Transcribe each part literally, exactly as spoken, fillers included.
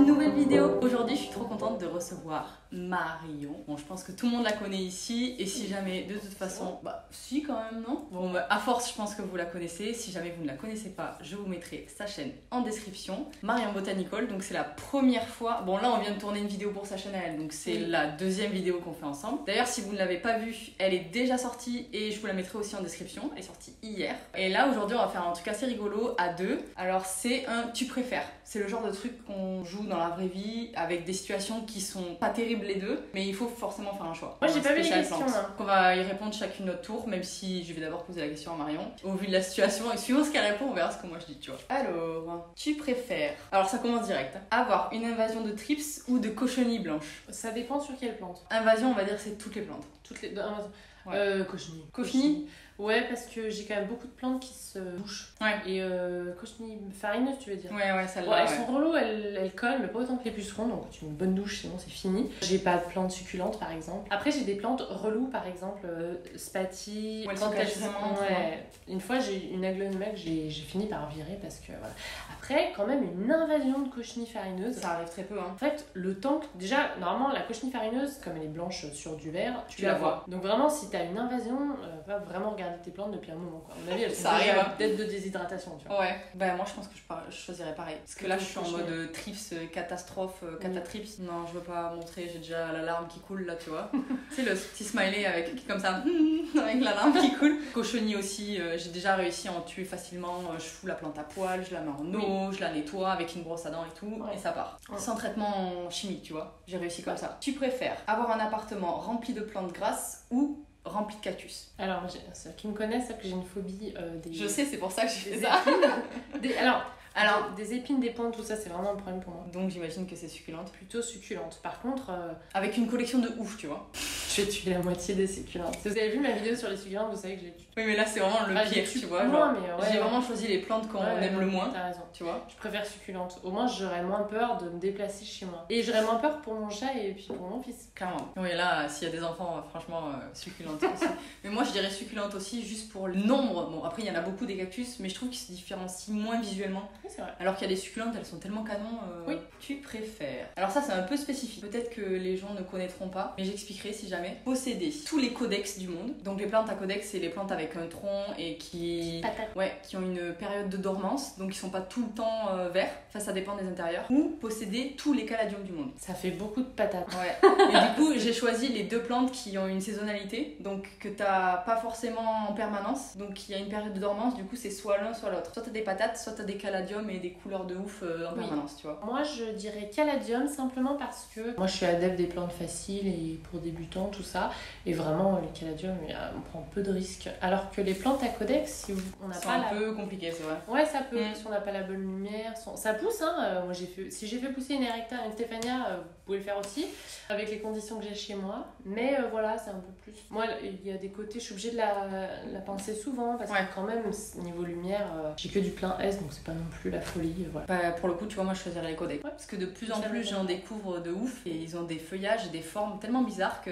une nouvelle vidéo. Aujourd'hui je suis trop contente de recevoir Marion. Bon, je pense que tout le monde la connaît ici et si jamais de toute façon, bah si quand même non. Bon bah, à force je pense que vous la connaissez. Si jamais vous ne la connaissez pas, je vous mettrai sa chaîne en description. Marion Botanical, donc c'est la première fois. Bon là on vient de tourner une vidéo pour sa chaîne à elle, donc c'est oui. La deuxième vidéo qu'on fait ensemble. D'ailleurs si vous ne l'avez pas vue, elle est déjà sortie et je vous la mettrai aussi en description. Elle est sortie hier. Et là aujourd'hui on va faire un truc assez rigolo à deux. Alors c'est un tu préfères. C'est le genre de truc qu'on joue dans la vraie vie avec des situations qui sont pas terribles les deux, mais il faut forcément faire un choix. Moi j'ai pas vu les questions là. On va y répondre chacune notre tour, même si je vais d'abord poser la question à Marion. Au vu de la situation, et suivant ce qu'elle répond, on verra ce que moi je dis, tu vois. Alors, tu préfères... Alors ça commence direct. Hein. Avoir une invasion de thrips ou de cochonnies blanches? Ça dépend sur quelle plante. Invasion, on va dire c'est toutes les plantes. Toutes les... Ouais. Euh, cochenille. Cochenille. Ouais, parce que j'ai quand même beaucoup de plantes qui se bouchent. Ouais. Et euh, cochenille farineuse, tu veux dire. Ouais, ouais, celle-là. Ouais, elles ouais. sont relou, elles, elles collent, mais pas autant que les pucerons, donc tu mets une bonne douche, sinon c'est fini. J'ai pas de plantes succulentes, par exemple. Après, j'ai des plantes reloues, par exemple, euh, spati, ouais, plantes calcinantes. Ouais. Une fois, j'ai une aglonema que j'ai fini par virer parce que voilà. Après, quand même, une invasion de cochenille farineuse. Ça arrive très peu, hein. En fait, le temps que. Déjà, normalement, la cochenille farineuse, comme elle est blanche sur du vert, tu, tu la vois. vois. Donc vraiment, si t'as une invasion, euh, va vraiment regarder tes plantes depuis un moment quoi. À mon avis, elles ça arrive peut-être de déshydratation, tu vois. Ouais. Bah moi je pense que je, par... je choisirais pareil. Parce que là je suis en mode euh, trips, euh, catastrophe, euh, catatrips. Mmh. Non, je veux pas montrer, j'ai déjà la larme qui coule là, tu vois. Tu sais le petit smiley avec comme ça avec la larme qui coule. Cochenille aussi, euh, j'ai déjà réussi à en tuer facilement, je fous la plante à poil, je la mets en eau, oui. Je la nettoie avec une brosse à dents et tout ouais. Et ça part. Ouais. Sans traitement chimique, tu vois. J'ai réussi comme ouais. ça. Tu préfères avoir un appartement rempli de plantes grasses ou rempli de cactus? Alors, ceux qui me connaissent savent que j'ai une phobie euh, des... Je sais, c'est pour ça que je fais des ça. des, alors, alors, des épines, des plantes, tout ça, c'est vraiment un problème pour moi. Donc j'imagine que c'est succulente. Plutôt succulente. Par contre... Euh... Avec une collection de ouf, tu vois. J'ai tué la moitié des succulentes. Si vous avez vu ma vidéo sur les succulentes, vous savez que j'ai tué. Oui, mais là c'est vraiment le ah, pire, tu vois. Genre... Ouais, j'ai vraiment choisi les plantes qu'on ouais, aime ouais, le moins. T'as raison. Tu vois. Je préfère succulentes. Au moins, j'aurais moins peur de me déplacer chez moi. Et j'aurais moins peur pour mon chat et puis pour mon fils. Clairement. Oui, là, s'il y a des enfants, franchement, euh, succulentes aussi. Mais moi, je dirais succulentes aussi, juste pour le nombre. Bon, après, il y en a beaucoup des cactus, mais je trouve qu'ils se différencient moins visuellement. Oui, c'est vrai. Alors qu'il y a des succulentes, elles sont tellement canons. Euh... Oui. Tu préfères. Alors, ça, c'est un peu spécifique. Peut-être que les gens ne connaîtront pas, mais j'expliquerai si jamais. Posséder tous les codex du monde. Donc les plantes à codex, c'est les plantes avec un tronc et qui ouais, qui ont une période de dormance, donc ils sont pas tout le temps euh, verts. Enfin, ça dépend des intérieurs. Ou posséder tous les caladiums du monde. Ça fait beaucoup de patates. Ouais. Et du coup, j'ai choisi les deux plantes qui ont une saisonnalité, donc que t'as pas forcément en permanence. Donc il y a une période de dormance, du coup c'est soit l'un soit l'autre. Soit t'as des patates, soit t'as des caladiums et des couleurs de ouf euh, en oui. permanence, tu vois. Moi je dirais caladium simplement parce que moi je suis adepte des plantes faciles et pour débutants. Tout ça, et vraiment, les caladiums, on prend peu de risques. Alors que les plantes à codex, si on n'a pas. C'est un peu compliqué, c'est vrai. Ouais, ça peut. Mmh. Si on n'a pas la bonne lumière, ça pousse, hein. Moi, j'ai fait... Si j'ai fait pousser une erecta, une Stéphania, vous pouvez le faire aussi, avec les conditions que j'ai chez moi. Mais euh, voilà, c'est un peu plus. Moi, il y a des côtés, je suis obligée de la, la pincer souvent, parce ouais. que quand même, niveau lumière, euh, j'ai que du plein S, donc c'est pas non plus la folie. Euh, voilà. Bah, pour le coup, tu vois, moi, je choisirais les codex. Ouais. Parce que de plus en plus, j'en découvre de ouf, et ils ont des feuillages et des formes tellement bizarres que.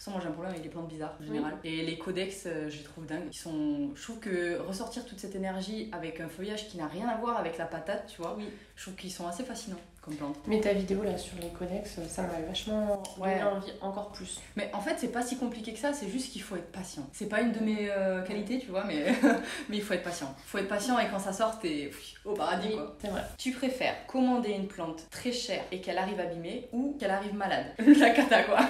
Sans moi j'ai un problème avec les plantes bizarres en général. Oui. Et les codex, euh, je les trouve dingues. Ils sont... Je trouve que ressortir toute cette énergie avec un feuillage qui n'a rien à voir avec la patate, tu vois, oui. Je trouve qu'ils sont assez fascinants. Mais ta vidéo là sur les codex, ça m'a vachement donné ouais. envie encore plus. Mais en fait c'est pas si compliqué que ça, c'est juste qu'il faut être patient. C'est pas une de mes euh, qualités tu vois, mais mais il faut être patient. Faut être patient et quand ça sort t'es au paradis oui, quoi. C'est vrai. Tu préfères commander une plante très chère et qu'elle arrive abîmée ou qu'elle arrive malade? La cata quoi.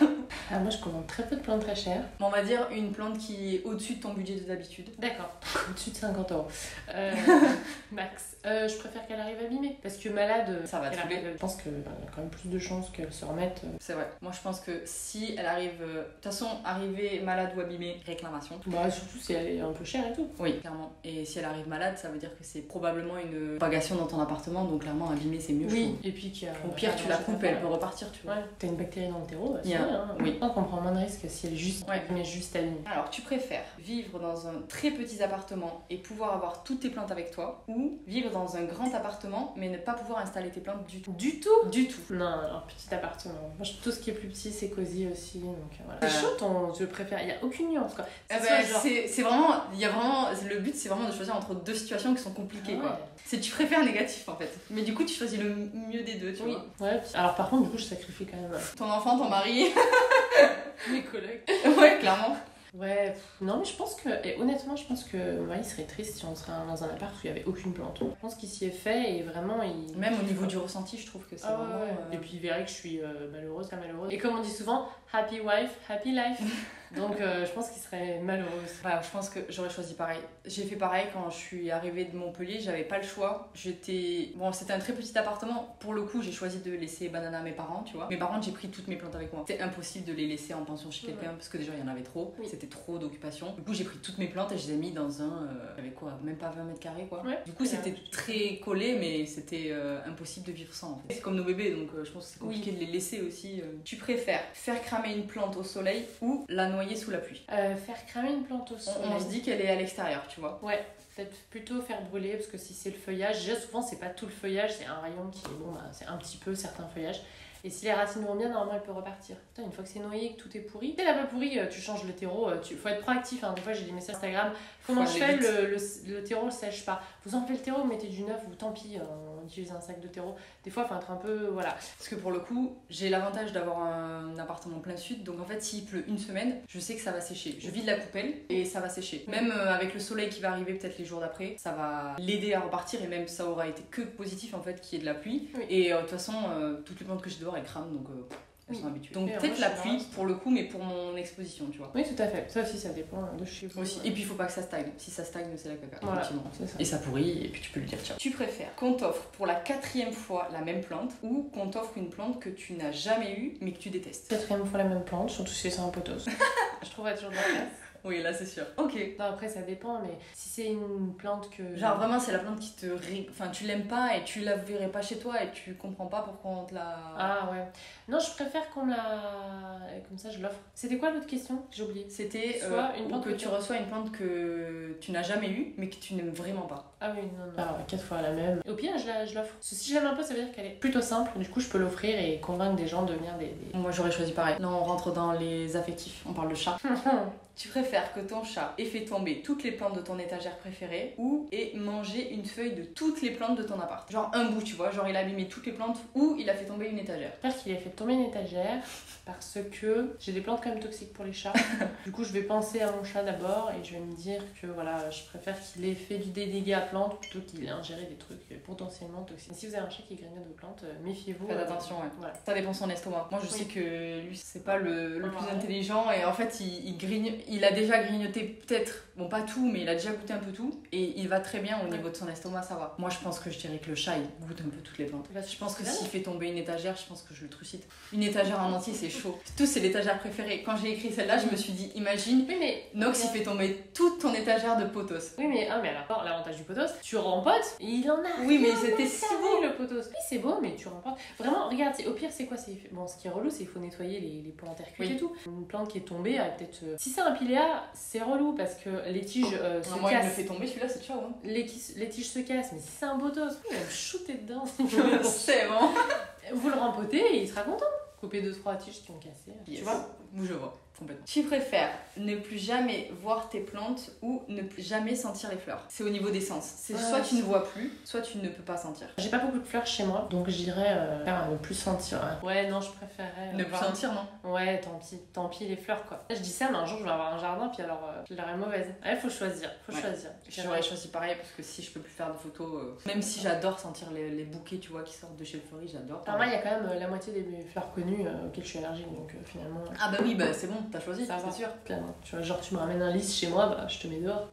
Ah, moi je commande très peu de plantes très chères. Bon, on va dire une plante qui est au-dessus de ton budget de d'habitude. D'accord. Au-dessus de cinquante euros. Euh, max. Euh, je préfère qu'elle arrive abîmée parce que malade ça va. Je pense qu'il y a quand même plus de chances qu'elle se remette. C'est vrai. Moi, je pense que si elle arrive... De toute façon, arrivée malade ou abîmée, réclamation. Bah, surtout si elle est un peu chère et tout. Oui, clairement. Et si elle arrive malade, ça veut dire que c'est probablement une pagation dans ton appartement. Donc, clairement, abîmée, c'est mieux. Oui. Et puis, qu'il y a... au pire, tu la coupes et elle peut repartir, tu vois. Ouais. T'as une bactérie dans le terreau, c'est yeah. hein. Oui. On prend moins de risques si elle est juste ouais. mais juste abîmée. Alors, tu préfères vivre dans un très petit appartement et pouvoir avoir toutes tes plantes avec toi ou ou vivre dans un grand appartement mais ne pas pouvoir installer tes plantes du tout. Du tout Du tout. Non, alors petit appartement. Moi, tout ce qui est plus petit, c'est cosy aussi. Donc voilà. C'est chaud, ton... je préfère. Il n'y a aucune nuance quoi. C'est bah, genre... vraiment... Y a vraiment. Le but, c'est vraiment de choisir entre deux situations qui sont compliquées ah ouais. quoi. C'est tu préfères négatif en fait. Mais du coup, tu choisis le mieux des deux, tu oui. vois. Ouais, alors par contre, du coup, je sacrifie quand même. Ton enfant, ton mari. Mes collègues. Ouais, clairement. Ouais, non mais je pense que, et honnêtement je pense que ouais, il serait triste si on serait dans un appart où il n'y avait aucune plante. Je pense qu'il s'y est fait et vraiment il... Même au niveau du ressenti je trouve que c'est ah, vraiment... Ouais. Euh... Et puis il verrait que je suis euh, malheureuse, pas malheureuse. Et comme on dit souvent, happy wife, happy life. Donc euh, je pense qu'il serait malheureux. Bah, je pense que j'aurais choisi pareil. J'ai fait pareil quand je suis arrivée de Montpellier, j'avais pas le choix. J'étais... Bon, c'était un très petit appartement. Pour le coup, j'ai choisi de laisser Banana à mes parents, tu vois. Mais par contre, j'ai pris toutes mes plantes avec moi. C'était impossible de les laisser en pension chez quelqu'un ouais. parce que déjà, il y en avait trop. Oui. C'était trop d'occupation. Du coup, j'ai pris toutes mes plantes et je les ai mis dans un... Euh, avec quoi? Même pas vingt mètres carrés, quoi. Ouais. Du coup, c'était très collé, mais c'était euh, impossible de vivre sans, en fait. C'est comme nos bébés, donc euh, je pense que c'est compliqué oui. de les laisser aussi. Euh. Tu préfères faire cramer une plante au soleil ou la noyer sous la pluie? Euh, faire cramer une plante au soleil. On, on se dit qu'elle est à l'extérieur, tu vois. Ouais. Peut-être plutôt faire brûler parce que si c'est le feuillage, déjà souvent c'est pas tout le feuillage, c'est un rayon qui est bon, bah, c'est un petit peu certains feuillages. Et si les racines vont bien, normalement elle peut repartir. Putain, une fois que c'est noyé, que tout est pourri. Si elle a pas pourri, tu changes le terreau. Tu... Faut être proactif. Hein. Des fois j'ai des messages Instagram. Comment je fais le, le, le terreau, le sèche pas. Vous enlevez le terreau, mettez du neuf ou tant pis, on utilise un sac de terreau. Des fois, il faut être un peu. Voilà. Parce que pour le coup, j'ai l'avantage d'avoir un appartement plein sud. Donc en fait, s'il pleut une semaine, je sais que ça va sécher. Je vide la poubelle et ça va sécher. Même avec le soleil qui va arriver peut-être les jours d'après, ça va l'aider à repartir et même ça aura été que positif en fait qu'il y ait de la pluie. Oui. Et euh, de toute façon, euh, toutes les plantes que j'ai elle crame donc euh, elles oui. sont habituées. Donc peut-être la pluie pour le coup mais pour mon exposition tu vois. Oui tout à fait, ça aussi ça dépend de chez vous. Aussi. Et puis il faut pas que ça stagne, si ça stagne c'est la caca. Voilà. Ça. Et ça pourrit et puis tu peux lui dire tiens. Tu préfères qu'on t'offre pour la quatrième fois la même plante ou qu'on t'offre une plante que tu n'as jamais eue mais que tu détestes? Quatrième fois la même plante, surtout si c'est un potos. Je trouve à toujours de la place. Oui, là c'est sûr. Ok. Non, après ça dépend, mais si c'est une plante que. Genre vraiment, c'est la plante qui te. Ré... Enfin, tu l'aimes pas et tu la verrais pas chez toi et tu comprends pas pourquoi on te la. Ah ouais. Non, je préfère qu'on me la. Comme ça, je l'offre. C'était quoi l'autre question? J'ai oublié. C'était soit euh, une plante que, que tu reçois une plante que tu n'as jamais eue mais que tu n'aimes vraiment pas. Ah oui, non, non. Ah ouais, quatre fois la même. Au pire, je l'offre. Si je l'aime un peu, ça veut dire qu'elle est plutôt simple. Du coup, je peux l'offrir et convaincre des gens de venir des. des... Moi, j'aurais choisi pareil. Là, on rentre dans les affectifs. On parle de chat. Tu préfères que ton chat ait fait tomber toutes les plantes de ton étagère préférée ou ait mangé une feuille de toutes les plantes de ton appart? Genre un bout, tu vois, genre il a abîmé toutes les plantes ou il a fait tomber une étagère. J'espère qu'il a fait tomber une étagère parce que j'ai des plantes quand même toxiques pour les chats. Du coup, je vais penser à mon chat d'abord et je vais me dire que voilà, je préfère qu'il ait fait des dégâts à plantes plutôt qu'il ait ingéré des trucs potentiellement toxiques. Et si vous avez un chat qui grignote vos plantes, méfiez-vous. Faites attention, ouais. Voilà. Ça dépend son estomac. Moi, je oui. sais que lui, c'est pas le, le plus ouais. intelligent et en fait, il, il grigne. Il a déjà grignoté peut-être, bon pas tout, mais il a déjà goûté un peu tout et il va très bien au niveau de son estomac, ça va. Moi je pense que je dirais que le chat il goûte un peu toutes les plantes. Je pense que s'il fait tomber une étagère, je pense que je le trucide. Une étagère en entier c'est chaud. Tout c'est l'étagère préférée. Quand j'ai écrit celle-là, je me suis dit imagine, oui, mais Nox il fait tomber toute ton étagère de potos. Oui mais, ah, mais alors l'avantage du potos, tu rempotes et il en a. Oui mais c'était si beau le potos. Oui c'est beau mais tu rempotes. Vraiment regarde, au pire c'est quoi? Bon ce qui est relou c'est qu'il faut nettoyer les, les plantes hercules oui. et tout. Une plante qui est tombée elle peut-être... Si ça Pilea, c'est relou parce que les tiges euh, se non, moi, cassent. Moi, il me fait tomber celui-là, c'est chaud. Hein. Les, les tiges se cassent, mais si c'est un botos, il va me shooter dedans. C'est bon. Vous le rempotez et il sera content. Couper deux trois tiges qui ont cassé. Yes. Tu vois? Où je vois. Complètement. Tu préfères ne plus jamais voir tes plantes ou ne plus jamais sentir les fleurs? C'est au niveau des sens. C'est ouais, soit tu ne vois plus, soit tu ne peux pas sentir. J'ai pas beaucoup de fleurs chez moi, donc j'irais euh, faire ne plus sentir. Hein. Ouais, non, je préférerais. Euh, ne plus voir. Sentir, non? Ouais, tant pis, tant pis les fleurs quoi. Je dis ça, mais un jour je vais avoir un jardin, puis alors euh, je leur ai mauvaise. Ouais, faut choisir, faut ouais. choisir. J'aurais choisi pareil parce que si je peux plus faire de photos, euh, même si j'adore sentir les, les bouquets, tu vois, qui sortent de chez le fleuriste, j'adore. Par moi, il y a quand même euh, la moitié des fleurs connues euh, auxquelles je suis allergique, donc euh, finalement. Euh... Ah bah oui, bah c'est bon. T'as choisi, c'est sûr. Clairement. Tu vois, genre tu me ramènes un lys chez moi, bah je te mets dehors.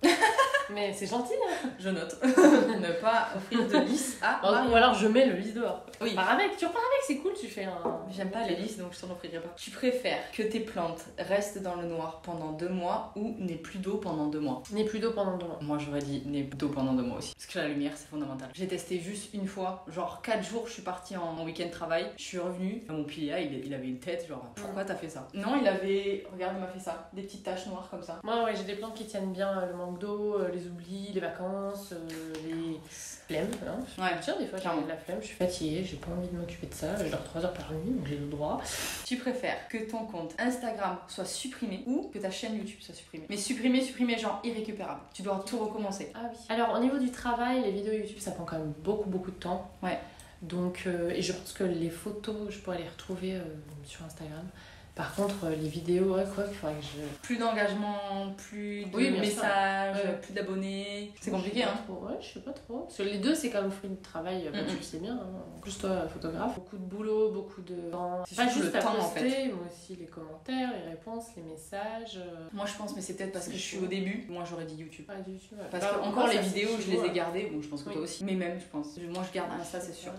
Mais c'est gentil, hein. Je note. Ne pas offrir de lys à Marion. Ou alors je mets le lys dehors. Oui. Par avec, tu repars avec, c'est cool, tu fais un... J'aime pas les lys, donc je t'en offrirai pas. Tu préfères que tes plantes restent dans le noir pendant deux mois ou n'aie plus d'eau pendant deux mois? N'aie plus d'eau pendant deux mois. Moi j'aurais dit n'aie plus d'eau pendant deux mois aussi. Parce que la lumière c'est fondamental. J'ai testé juste une fois, genre quatre jours, je suis partie en week-end travail, je suis revenue. Mon Pilea, il, il avait une tête, genre pourquoi t'as fait ça? Non, il avait... Regarde, il m'a fait ça, des petites taches noires comme ça. Moi ouais, j'ai des plantes qui tiennent bien le manque d'eau, les oublis, les vacances, euh, les flemmes. Hein. Je ouais. Dire, des fois, j'ai de la flemme, je suis fatiguée, j'ai pas envie de m'occuper de ça. Je dors trois heures par nuit, donc j'ai le droit. Tu préfères que ton compte Instagram soit supprimé ou que ta chaîne YouTube soit supprimée? Mais supprimé, supprimé, genre irrécupérable. Tu dois tout recommencer. Ah oui. Alors, au niveau du travail, les vidéos YouTube, ça prend quand même beaucoup, beaucoup de temps. Ouais. Donc, euh, et je pense que les photos, je pourrais les retrouver euh, sur Instagram. Par contre, les vidéos, ouais, quoi, il faudrait que je... Plus d'engagement, plus de oui, messages, ouais. Plus d'abonnés... C'est compliqué, hein. Trop, ouais, je sais pas trop. Parce que les deux, c'est quand même fruit de travail, bah, mm-hmm. Tu le sais bien, hein. Juste toi, photographe. Beaucoup de boulot, beaucoup de temps. C'est pas juste à temps, poster, en fait. Mais aussi les commentaires, les réponses, les messages... Moi, je pense, mais c'est peut-être parce que, que je suis au début. Moi, j'aurais dit YouTube. Ah, YouTube, ouais. Parce bah, que encore, encore les vidéos, je les ai gardées. Bon, je pense que oui. Toi aussi. Mais même, je pense. Moi, je garde Insta, c'est sûr.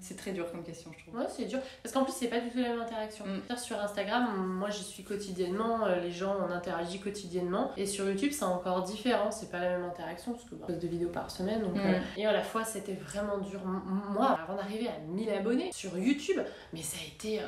C'est très dur comme question, je trouve. Ouais, c'est dur. Parce qu'en plus, c'est pas du tout la même interaction. Mm. Sur Instagram, moi, j'y suis quotidiennement. Les gens, on interagit quotidiennement. Et sur YouTube, c'est encore différent. C'est pas la même interaction. Parce que bah, deux vidéos par semaine. Donc, mm. euh, et à la fois, c'était vraiment dur. Moi, avant d'arriver à mille abonnés sur YouTube, mais ça a été... Euh...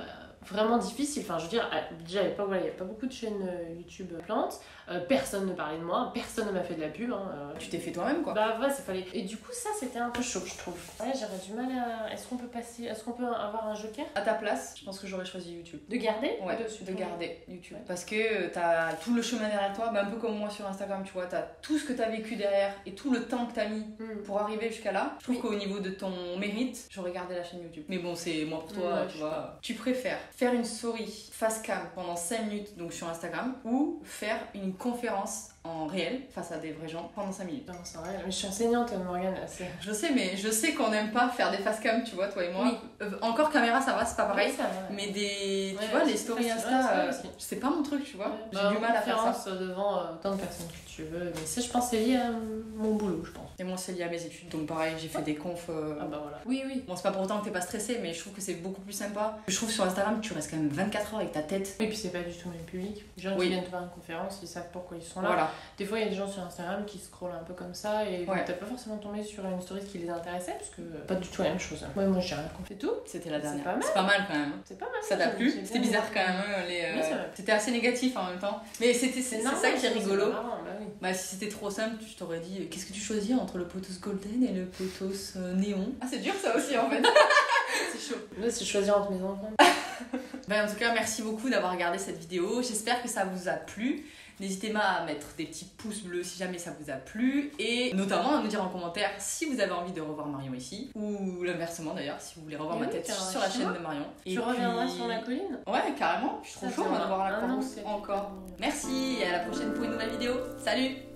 vraiment difficile, enfin je veux dire, déjà il n'y a, voilà, a pas beaucoup de chaînes YouTube plantes, euh, personne ne parlait de moi, personne ne m'a fait de la pub. Hein, euh... Tu t'es fait toi-même quoi. Bah voilà, ça fallait. Et du coup ça c'était un peu chaud je trouve. Ouais j'aurais du mal à... Est-ce qu'on peut passer, est-ce qu'on peut avoir un joker? À ta place, je pense que j'aurais choisi YouTube. De garder? Ouais, de, de garder YouTube. Ouais. Parce que t'as tout le chemin derrière toi, bah, un peu comme moi sur Instagram tu vois, t'as tout ce que t'as vécu derrière et tout le temps que t'as mis mm. pour arriver jusqu'à là. Je trouve oui. qu'au niveau de ton mérite, j'aurais gardé la chaîne YouTube. Mais bon c'est moi pour toi, mm, tu vois. Pas. Tu préfères faire une story face cam pendant cinq minutes donc sur Instagram ou faire une conférence en réel face à des vrais gens pendant cinq minutes. Non, c'est vrai, mais je suis enseignante Morgane. Je sais, mais je sais qu'on n'aime pas faire des face cam, tu vois, toi et moi. Oui. Euh, encore caméra, ça va, c'est pas pareil. Oui, ça va, ouais. Mais des, tu ouais, vois, les stories Insta, c'est pas mon truc, tu vois. Ouais. J'ai bah, du mal à faire ça devant euh, tant de personnes que tu veux. Mais ça, je pense, c'est lié à mon boulot, je pense. Et moi, c'est lié à mes études. Donc pareil, j'ai fait ouais. des confs. Euh... Ah bah voilà. Oui, oui. Bon, c'est pas pour autant que t'es pas stressée, mais je trouve que c'est beaucoup plus sympa. Je trouve sur Instagram, tu restes quand même vingt-quatre heures avec ta tête. Et puis c'est pas du tout le même public. Les gens oui. qui viennent te voir une conférence, ils savent pourquoi ils sont là. Voilà. Des fois, il y a des gens sur Instagram qui scrollent un peu comme ça et ouais. t'as pas forcément tombé sur une story qui les intéressait parce que pas du tout la même chose. Ouais, moi j'ai rien compris. C'est tout. C'était la dernière. C'est pas, pas mal quand même. C'est pas mal. Ça t'a plu? C'était bizarre quand même. Les, euh... c'était assez négatif en même temps. Mais c'était c'est ça qui est rigolo. Est marrant, bah, oui. bah si c'était trop simple, je t'aurais dit qu'est-ce que tu choisis entre le potos golden et le potos néon? Ah c'est dur ça aussi en fait. C'est chaud. Là c'est choisir entre mes enfants. Ben, en tout cas, merci beaucoup d'avoir regardé cette vidéo. J'espère que ça vous a plu. N'hésitez pas à mettre des petits pouces bleus si jamais ça vous a plu. Et notamment à nous dire en commentaire si vous avez envie de revoir Marion ici. Ou l'inversement d'ailleurs, si vous voulez revoir oui, ma tête sur la chaîne de Marion. Et tu puis... reviendras sur la colline? Ouais, carrément. Je suis trop chaud, on va devoir la commencer encore. Merci et à la prochaine pour une nouvelle vidéo. Salut!